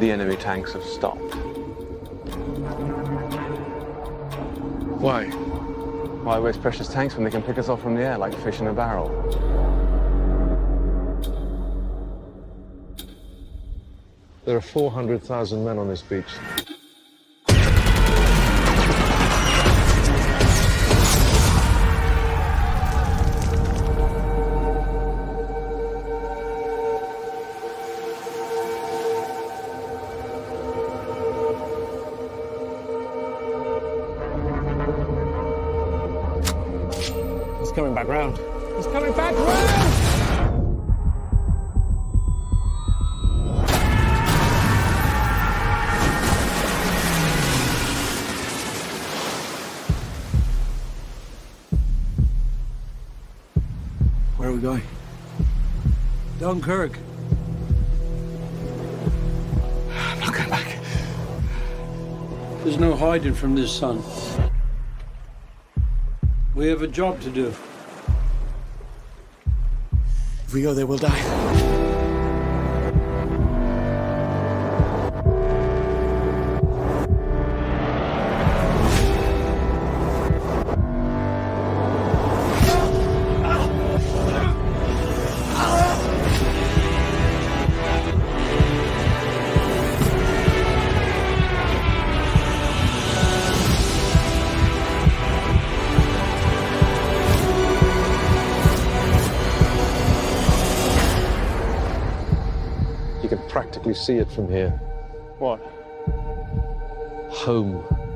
The enemy tanks have stopped. Why? Why waste precious tanks when they can pick us off from the air like fish in a barrel? There are 400,000 men on this beach. It's coming back round. It's coming back round! Where are we going? Dunkirk. I'm not going back. There's no hiding from this sun. We have a job to do. If we go there, we'll die. You can practically see it from here. What? Home.